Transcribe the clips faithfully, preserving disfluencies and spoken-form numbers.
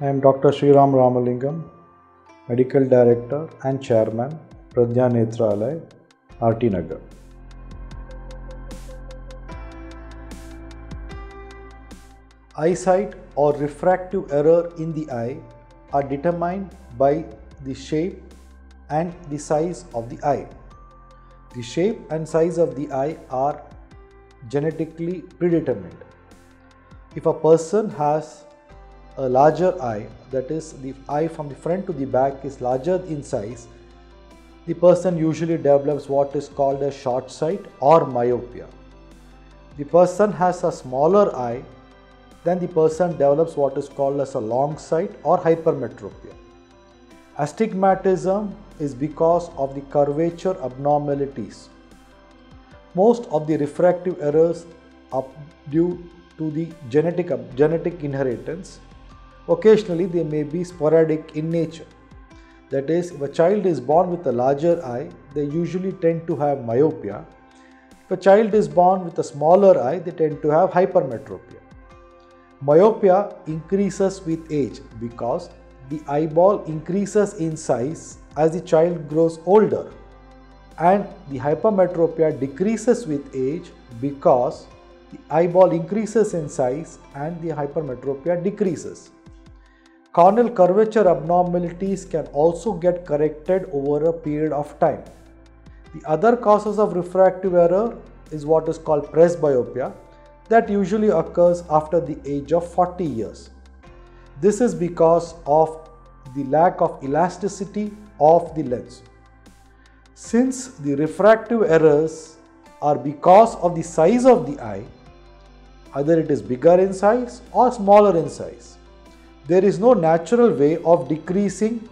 I am Doctor Sriram Ramalingam, Medical Director and Chairman, Pradnya Netralaya, R T Nagar. Eyesight or refractive error in the eye are determined by the shape and the size of the eye. The shape and size of the eye are genetically predetermined. If a person has a larger eye, that is the eye from the front to the back is larger in size, the person usually develops what is called a short sight or myopia. The person has a smaller eye, then the person develops what is called as a long sight or hypermetropia. Astigmatism is because of the curvature abnormalities. Most of the refractive errors are due to the genetic, genetic inheritance. Occasionally, they may be sporadic in nature. That is, if a child is born with a larger eye, they usually tend to have myopia. If a child is born with a smaller eye, they tend to have hypermetropia. Myopia increases with age because the eyeball increases in size as the child grows older, and the hypermetropia decreases with age because the eyeball increases in size and the hypermetropia decreases. Corneal curvature abnormalities can also get corrected over a period of time. The other causes of refractive error is what is called presbyopia, that usually occurs after the age of forty years. This is because of the lack of elasticity of the lens. Since the refractive errors are because of the size of the eye, either it is bigger in size or smaller in size, there is no natural way of decreasing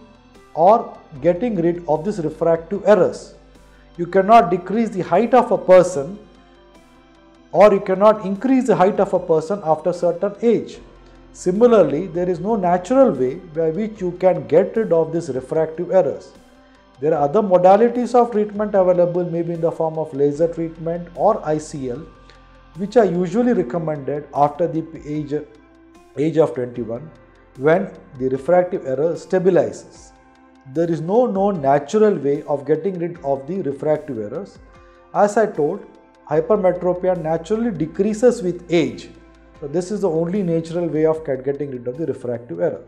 or getting rid of these refractive errors. You cannot decrease the height of a person, or you cannot increase the height of a person after a certain age. Similarly, there is no natural way by which you can get rid of these refractive errors. There are other modalities of treatment available, maybe in the form of laser treatment or I C L, which are usually recommended after the age, age of twenty-one, when the refractive error stabilizes. There is no known natural way of getting rid of the refractive errors. As I told, hypermetropia naturally decreases with age. So this is the only natural way of getting rid of the refractive error.